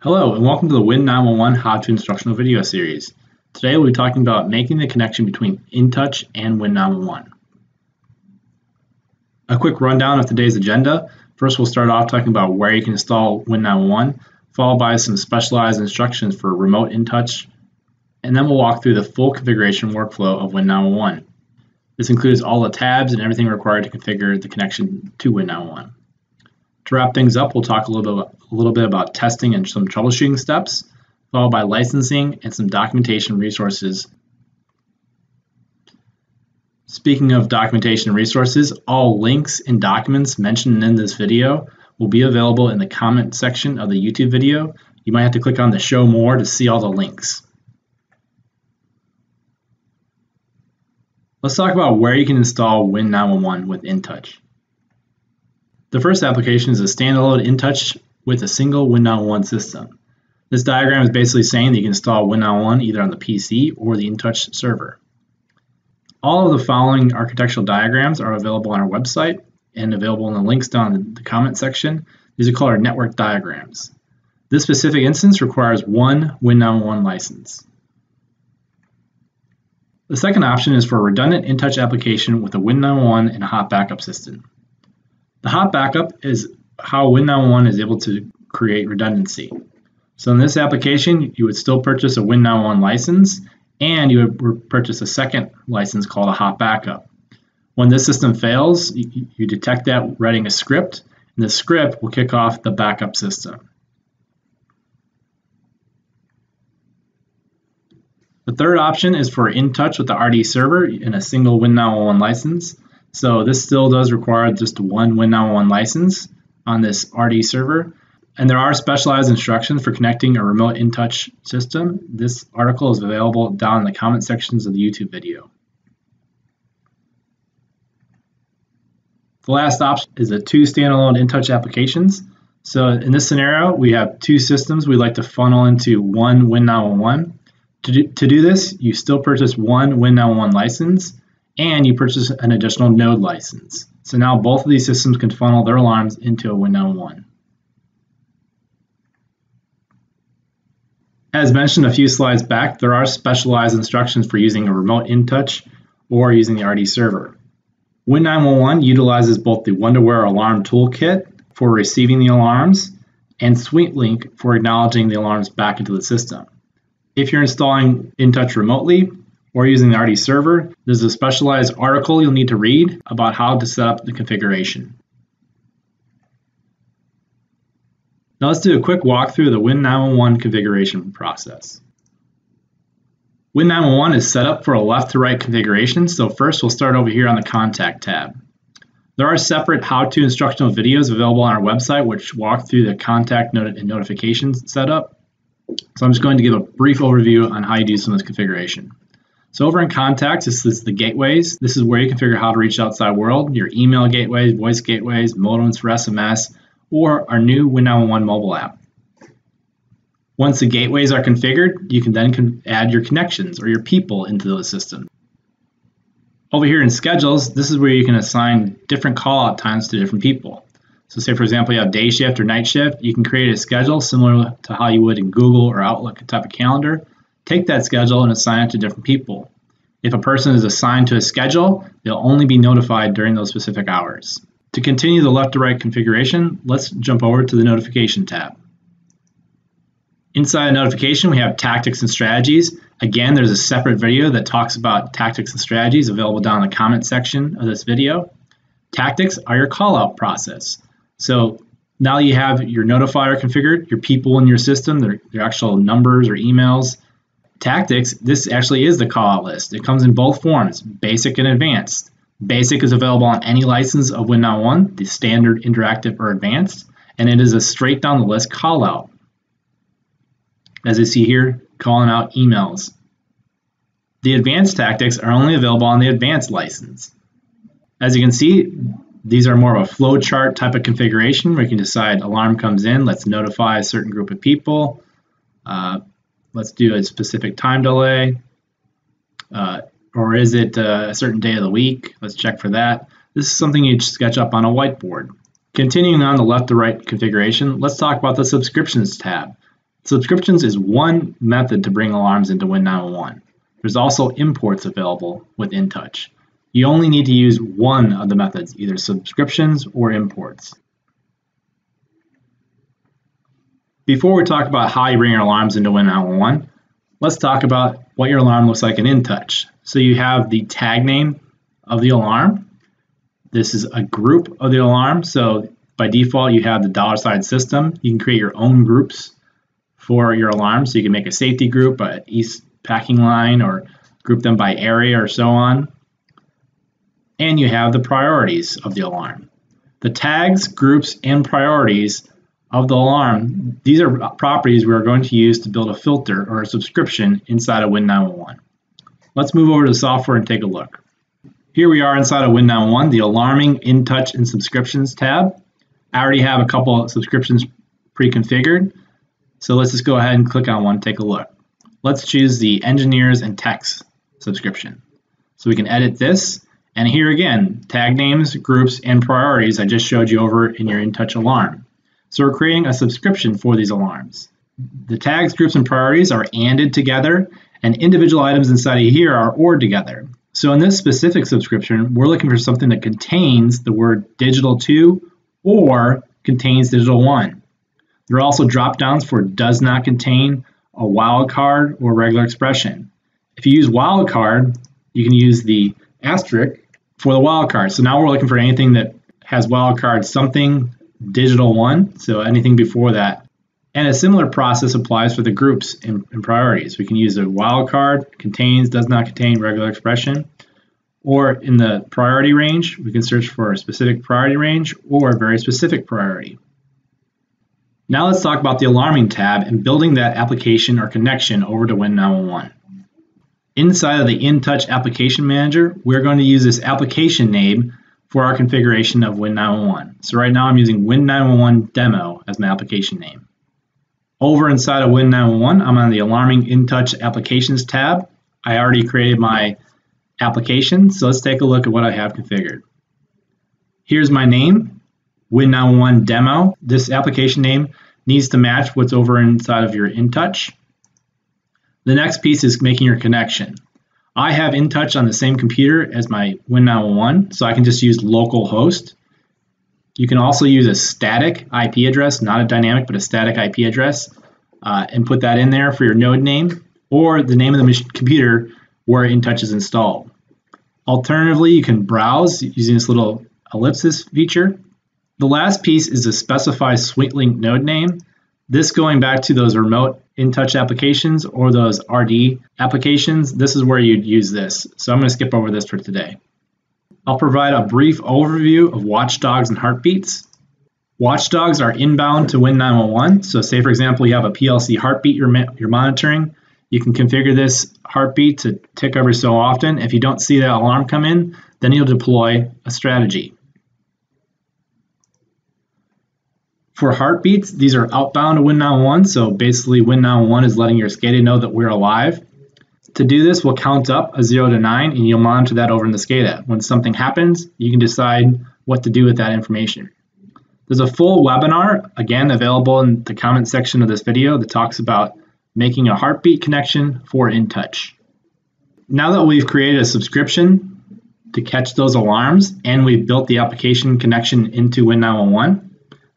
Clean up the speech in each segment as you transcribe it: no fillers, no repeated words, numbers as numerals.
Hello and welcome to the WIN-911 How To Instructional Video Series. Today we'll be talking about making the connection between InTouch and WIN-911. A quick rundown of today's agenda. First, we'll start off talking about where you can install WIN-911, followed by some specialized instructions for remote InTouch, and then we'll walk through the full configuration workflow of WIN-911. This includes all the tabs and everything required to configure the connection to WIN-911. To wrap things up, we'll talk a little bit about testing and some troubleshooting steps, followed by licensing and some documentation resources. Speaking of documentation resources, all links and documents mentioned in this video will be available in the comment section of the YouTube video. You might have to click on the show more to see all the links. Let's talk about where you can install WIN-911 with InTouch. The first application is a standalone InTouch with a single WIN-911 system. This diagram is basically saying that you can install WIN-911 either on the PC or the InTouch server. All of the following architectural diagrams are available on our website and available in the links down in the comment section. These are called our network diagrams. This specific instance requires one WIN-911 license. The second option is for a redundant InTouch application with a WIN-911 and a hot backup system. The hot backup is how WIN-911 is able to create redundancy. So in this application, you would still purchase a WIN-911 license, and you would purchase a second license called a hot backup. When this system fails, you detect that writing a script, and the script will kick off the backup system. The third option is for InTouch with the RD server and a single WIN-911 license. So this still does require just one WIN-911 license on this RD server. And there are specialized instructions for connecting a remote InTouch system. This article is available down in the comment sections of the YouTube video. The last option is the two standalone InTouch applications. So in this scenario, we have two systems we'd like to funnel into one WIN-911. To do this, you still purchase one WIN-911 license, and you purchase an additional node license. So now both of these systems can funnel their alarms into a WIN-911. As mentioned a few slides back, there are specialized instructions for using a remote InTouch or using the RD server. WIN-911 utilizes both the Wonderware Alarm Toolkit for receiving the alarms and SuiteLink for acknowledging the alarms back into the system. If you're installing InTouch remotely, or using the RD server, there's a specialized article you'll need to read about how to set up the configuration. Now let's do a quick walkthrough of the WIN-911 configuration process. WIN-911 is set up for a left to right configuration, so first we'll start over here on the Contact tab. There are separate how-to instructional videos available on our website which walk through the contact and notifications setup. So I'm just going to give a brief overview on how you do some of this configuration. So over in Contacts, this is the gateways. This is where you can figure out how to reach the outside world, your email gateways, voice gateways, modems for SMS, or our new WIN-911 mobile app. Once the gateways are configured, you can then add your connections or your people into those systems. Over here in Schedules, this is where you can assign different call-out times to different people. So say, for example, you have day shift or night shift. You can create a schedule similar to how you would in Google or Outlook type of calendar. Take that schedule and assign it to different people. If a person is assigned to a schedule, they'll only be notified during those specific hours. To continue the left to right configuration, let's jump over to the Notification tab. Inside Notification, we have Tactics and Strategies. Again, there's a separate video that talks about Tactics and Strategies available down in the comment section of this video. Tactics are your call-out process. So now you have your notifier configured, your people in your system, their actual numbers or emails. Tactics, this actually is the call-out list. It comes in both forms, basic and advanced. Basic is available on any license of WIN-911, the standard, interactive, or advanced, and it is a straight down the list call-out. As you see here, calling out emails. The advanced tactics are only available on the advanced license. As you can see, these are more of a flow chart type of configuration where you can decide alarm comes in, let's notify a certain group of people. Let's do a specific time delay, or is it a certain day of the week? Let's check for that. This is something you sketch up on a whiteboard. Continuing on the left to right configuration, let's talk about the Subscriptions tab. Subscriptions is one method to bring alarms into Win911. There's also imports available with InTouch. You only need to use one of the methods, either subscriptions or imports. Before we talk about how you bring your alarms into Win911, let's talk about what your alarm looks like in InTouch. So you have the tag name of the alarm. This is a group of the alarm. So by default, you have the $ system. You can create your own groups for your alarm. So you can make a safety group, an east packing line, or group them by area or so on. And you have the priorities of the alarm. The tags, groups, and priorities of the alarm, these are properties we're going to use to build a filter or a subscription inside of Win911. Let's move over to software and take a look. Here we are inside of Win911, the Alarming, InTouch, and Subscriptions tab. I already have a couple of subscriptions pre-configured, so let's just go ahead and click on one, take a look. Let's choose the Engineers and Techs subscription. So we can edit this, and here again, tag names, groups, and priorities I just showed you over in your InTouch alarm. So we're creating a subscription for these alarms. The tags, groups, and priorities are ANDed together, and individual items inside of here are ORed together. So in this specific subscription, we're looking for something that contains the word digital 2 or contains digital 1. There are also drop-downs for does not contain, a wildcard, or regular expression. If you use wildcard, you can use the asterisk for the wildcard. So now we're looking for anything that has wildcard something, digital 1, so anything before that. And a similar process applies for the groups and priorities. We can use a wildcard, contains, does not contain, regular expression, or in the priority range, we can search for a specific priority range or a very specific priority. Now let's talk about the Alarming tab and building that application or connection over to Win911. Inside of the InTouch Application Manager, we're going to use this application name for our configuration of Win911. So right now I'm using Win911 Demo as my application name. Over inside of Win911, I'm on the Alarming, InTouch, Applications tab. I already created my application, so let's take a look at what I have configured. Here's my name, Win911 Demo. This application name needs to match what's over inside of your InTouch. The next piece is making your connection. I have InTouch on the same computer as my Win911, so I can just use localhost. You can also use a static IP address, not a dynamic, but a static IP address, and put that in there for your node name or the name of the computer where InTouch is installed. Alternatively, you can browse using this little ellipsis feature. The last piece is to specify SuiteLink node name. This going back to those remote InTouch applications or those RD applications, this is where you'd use this. So I'm going to skip over this for today. I'll provide a brief overview of watchdogs and heartbeats. Watchdogs are inbound to Win911. So say, for example, you have a PLC heartbeat you're monitoring. You can configure this heartbeat to tick every so often. If you don't see that alarm come in, then you'll deploy a strategy. For heartbeats, these are outbound to Win911, so basically Win911 is letting your SCADA know that we're alive. To do this, we'll count up a 0 to 9, and you'll monitor that over in the SCADA. When something happens, you can decide what to do with that information. There's a full webinar, again, available in the comment section of this video that talks about making a heartbeat connection for InTouch. Now that we've created a subscription to catch those alarms, and we've built the application connection into Win911,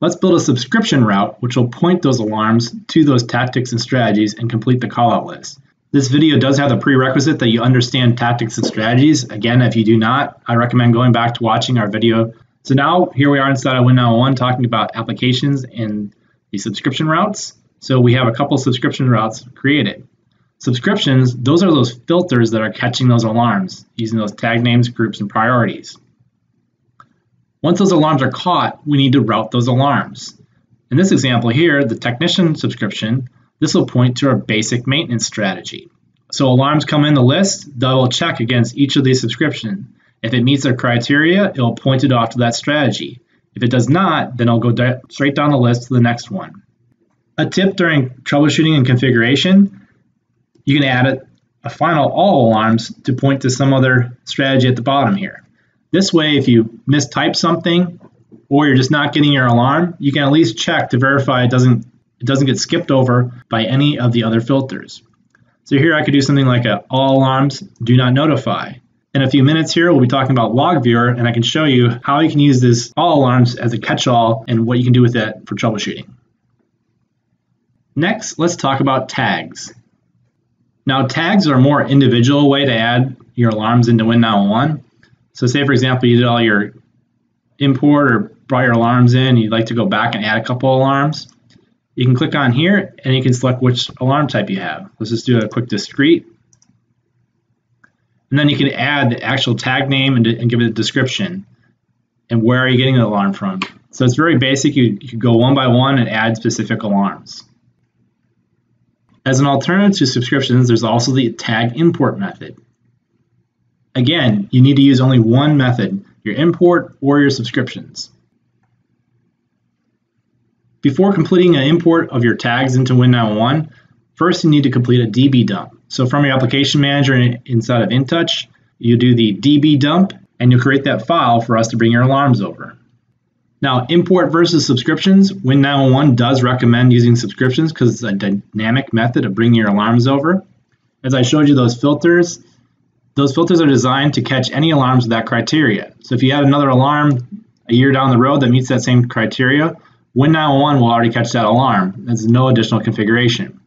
let's build a subscription route which will point those alarms to those tactics and strategies and complete the callout list. This video does have the prerequisite that you understand tactics and strategies. Again, if you do not, I recommend going back to watching our video. So now here we are inside of Win911 talking about applications and the subscription routes. So we have a couple subscription routes created. Subscriptions, those are those filters that are catching those alarms using those tag names, groups, and priorities. Once those alarms are caught, we need to route those alarms. In this example here, the technician subscription, this will point to our basic maintenance strategy. So alarms come in the list, they'll check against each of these subscriptions. If it meets their criteria, it'll point it off to that strategy. If it does not, then it'll go straight down the list to the next one. A tip during troubleshooting and configuration, you can add a final all alarms to point to some other strategy at the bottom here. This way, if you mistype something or you're just not getting your alarm, you can at least check to verify it doesn't It doesn't get skipped over by any of the other filters. So here I could do something like all alarms do not notify. In a few minutes here, we'll be talking about LogViewer, and I can show you how you can use this all alarms as a catch-all and what you can do with it for troubleshooting. Next, let's talk about tags. Now, tags are a more individual way to add your alarms into Win911. So say, for example, you did all your import or brought your alarms in, you'd like to go back and add a couple alarms. You can click on here and you can select which alarm type you have. Let's just do a quick discrete. And then you can add the actual tag name and give it a description and where are you getting the alarm from. So it's very basic. You can go one by one and add specific alarms. As an alternative to subscriptions, there's also the tag import method. Again, you need to use only one method, your import or your subscriptions. Before completing an import of your tags into Win911, first you need to complete a DB dump. So from your application manager inside of InTouch, you do the DB dump and you'll create that file for us to bring your alarms over. Now, import versus subscriptions, Win911 does recommend using subscriptions because it's a dynamic method of bringing your alarms over. As I showed you those filters are designed to catch any alarms with that criteria. So if you add another alarm a year down the road that meets that same criteria, Win911 will already catch that alarm. There's no additional configuration.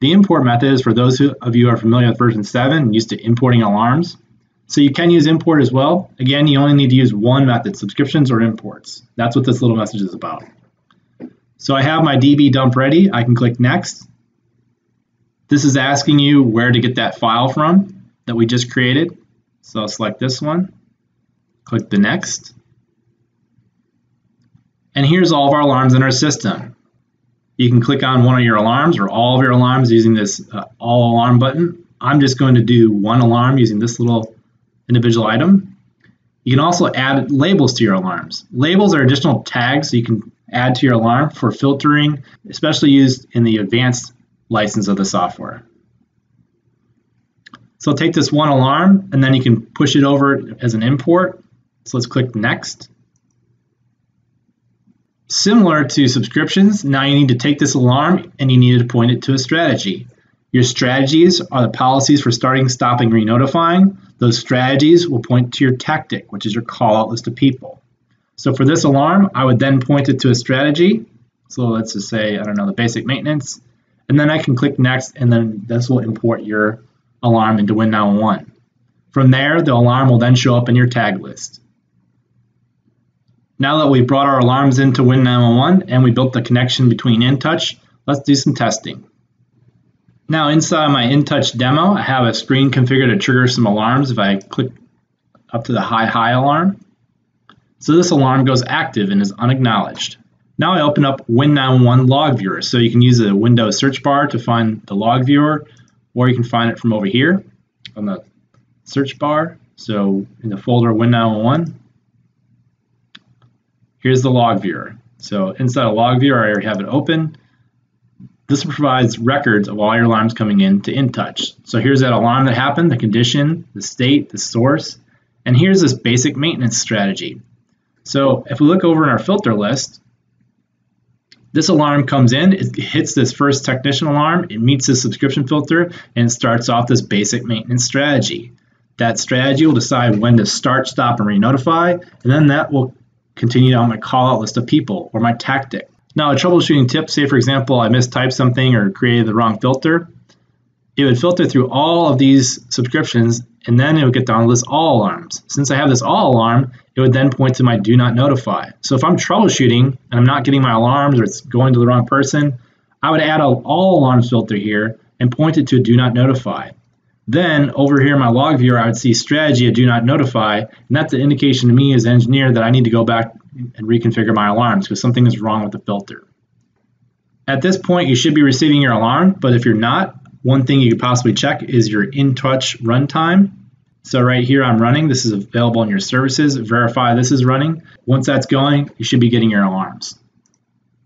The import method is for those of you who are familiar with version 7 and used to importing alarms. So you can use import as well. Again, you only need to use one method, subscriptions or imports. That's what this little message is about. So I have my DB dump ready. I can click next. This is asking you where to get that file from that we just created. So I'll select this one, click the next. And here's all of our alarms in our system. You can click on one of your alarms or all of your alarms using this all alarm button. I'm just going to do one alarm using this little individual item. You can also add labels to your alarms. Labels are additional tags you can add to your alarm for filtering, especially used in the advanced license of the software. So I'll take this one alarm and then you can push it over as an import. So let's click next. Similar to subscriptions, now you need to take this alarm and you need to point it to a strategy. Your strategies are the policies for starting, stopping, re-notifying. Those strategies will point to your tactic, which is your call-out list of people. So for this alarm, I would then point it to a strategy. So let's just say, I don't know, the basic maintenance. And then I can click next, and then this will import your alarm into Win911. From there, the alarm will then show up in your tag list. Now that we've brought our alarms into Win911 and we built the connection between InTouch, let's do some testing. Now inside my InTouch demo, I have a screen configured to trigger some alarms if I click up to the high alarm. So this alarm goes active and is unacknowledged. Now I open up Win911 LogViewer. So you can use the Windows search bar to find the LogViewer, or you can find it from over here on the search bar. So in the folder Win911, here's the LogViewer. So inside of LogViewer, I already have it open. This provides records of all your alarms coming in to InTouch. So here's that alarm that happened, the condition, the state, the source, and here's this basic maintenance strategy. So if we look over in our filter list, this alarm comes in, it hits this first technician alarm, it meets this subscription filter, and it starts off this basic maintenance strategy. That strategy will decide when to start, stop, and re-notify, and then that will continue on my call-out list of people or my tactic. Now a troubleshooting tip, say for example I mistyped something or created the wrong filter, it would filter through all of these subscriptions and then it would get down to this all alarms. Since I have this all alarm, it would then point to my do not notify. So if I'm troubleshooting and I'm not getting my alarms or it's going to the wrong person, I would add an all alarms filter here and point it to do not notify. Then over here in my log viewer, I would see strategy of do not notify, and that's an indication to me as an engineer that I need to go back and reconfigure my alarms because something is wrong with the filter. At this point, you should be receiving your alarm, but if you're not, one thing you could possibly check is your InTouch runtime. So right here I'm running, this is available in your services, verify this is running. Once that's going, you should be getting your alarms.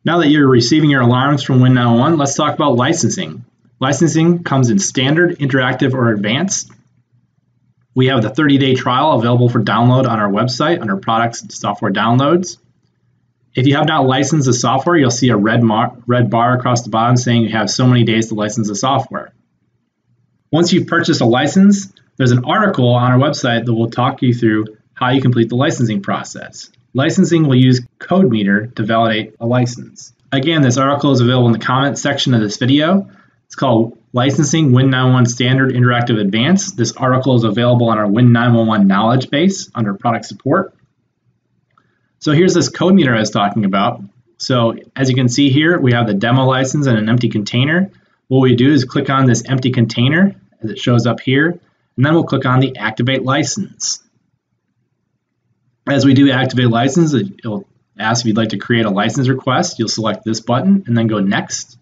Now that you're receiving your alarms from Win911, let's talk about licensing. Licensing comes in standard, interactive, or advanced. We have the 30-day trial available for download on our website under products and software downloads. If you have not licensed the software, you'll see a red bar across the bottom saying you have so many days to license the software. Once you've purchased a license, there's an article on our website that will talk you through how you complete the licensing process. Licensing will use CodeMeter to validate a license. Again, this article is available in the comments section of this video. It's called Licensing WIN-911 Standard Interactive Advanced. This article is available on our WIN-911 knowledge base under product support. So here's this CodeMeter I was talking about. So as you can see here, we have the demo license and an empty container. What we do is click on this empty container as it shows up here, and then we'll click on the Activate License. As we do Activate License, it'll ask if you'd like to create a license request. You'll select this button and then go Next.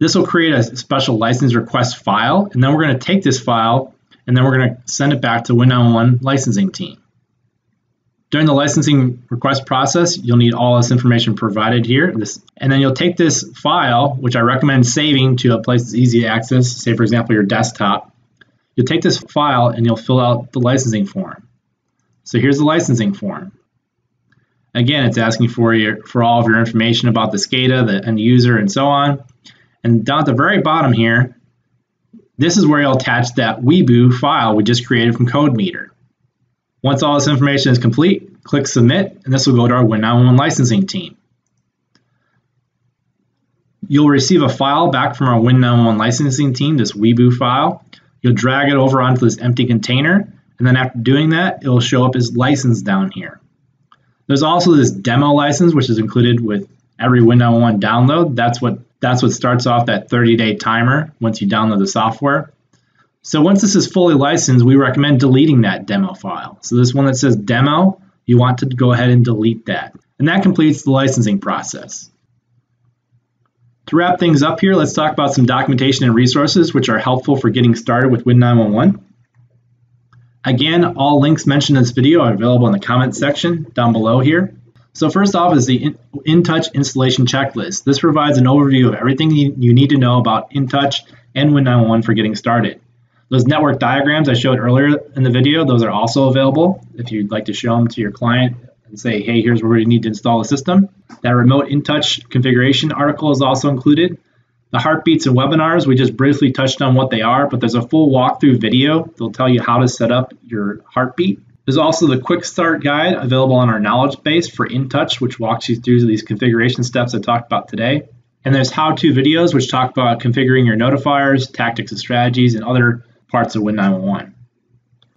This will create a special license request file, and then we're going to take this file and then we're going to send it back to WIN-911 licensing team. During the licensing request process, you'll need all this information provided here. And then you'll take this file, which I recommend saving to a place that's easy to access, say for example your desktop. You'll take this file and you'll fill out the licensing form. So here's the licensing form. Again, it's asking for all of your information about the SCADA, the end user, and so on. And down at the very bottom here, this is where you'll attach that Wibu file we just created from CodeMeter. Once all this information is complete, click Submit, and this will go to our WIN-911 licensing team. You'll receive a file back from our WIN-911 licensing team, this Wibu file. You'll drag it over onto this empty container, and then after doing that, it'll show up as license down here. There's also this demo license, which is included with every WIN-911 download. That's what starts off that 30-day timer once you download the software. So once this is fully licensed, we recommend deleting that demo file. So this one that says demo, you want to go ahead and delete that. And that completes the licensing process. To wrap things up here, let's talk about some documentation and resources which are helpful for getting started with WIN-911. Again, all links mentioned in this video are available in the comments section down below here. So first off is the InTouch installation checklist. This provides an overview of everything you need to know about InTouch and WIN-911 for getting started. Those network diagrams I showed earlier in the video, those are also available if you'd like to show them to your client and say, hey, here's where we need to install the system. That remote InTouch configuration article is also included. The heartbeats and webinars, we just briefly touched on what they are, but there's a full walkthrough video that'll tell you how to set up your heartbeat. There's also the quick start guide available on our knowledge base for InTouch, which walks you through these configuration steps I talked about today. And there's how-to videos which talk about configuring your notifiers, tactics and strategies, and other parts of WIN-911.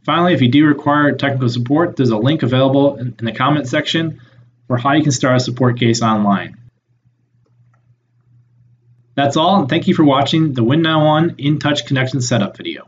Finally, if you do require technical support, there's a link available in the comment section for how you can start a support case online. That's all, and thank you for watching the WIN-911 InTouch Connection Setup video.